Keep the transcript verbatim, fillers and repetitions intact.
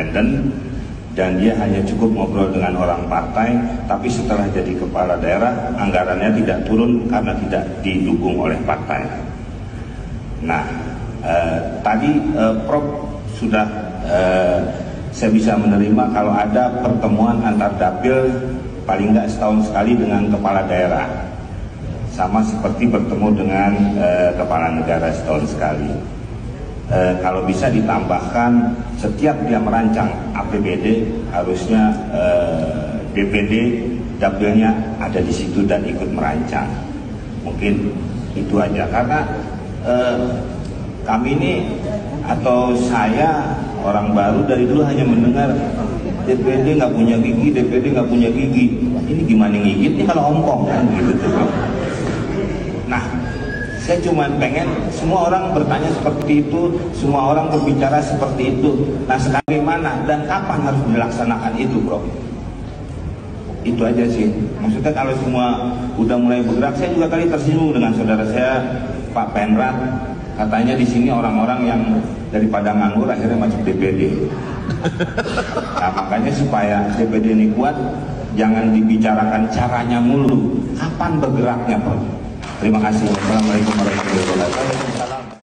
independen, dan dia hanya cukup ngobrol dengan orang partai, tapi setelah jadi kepala daerah anggarannya tidak turun karena tidak didukung oleh partai. Nah, eh, tadi eh, Prof sudah eh, saya bisa menerima kalau ada pertemuan antar dapil paling nggak setahun sekali dengan kepala daerah, sama seperti bertemu dengan eh, kepala negara setahun sekali. Eh, kalau bisa ditambahkan setiap dia merancang A P B D harusnya eh, D P D dapilnya ada di situ dan ikut merancang. Mungkin itu aja, karena eh, kami ini atau saya orang baru dari dulu hanya mendengar D P D nggak punya gigi, D P D nggak punya gigi. Ini gimana ngigitnya kalau ompong kan gitu tuh. Nah, saya cuma pengen semua orang bertanya seperti itu, semua orang berbicara seperti itu. Nah, sekarang mana dan kapan harus dilaksanakan itu, Bro? Itu aja sih. Maksudnya kalau semua udah mulai bergerak, saya juga kali tersinggung dengan saudara saya Pak Penrat. Katanya di sini orang-orang yang daripada nganggur akhirnya masuk D P D. Nah, makanya supaya D P D ini kuat, jangan dibicarakan caranya mulu. Kapan bergeraknya, Bro? Terima kasih. Assalamualaikum warahmatullahi wabarakatuh.